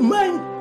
mind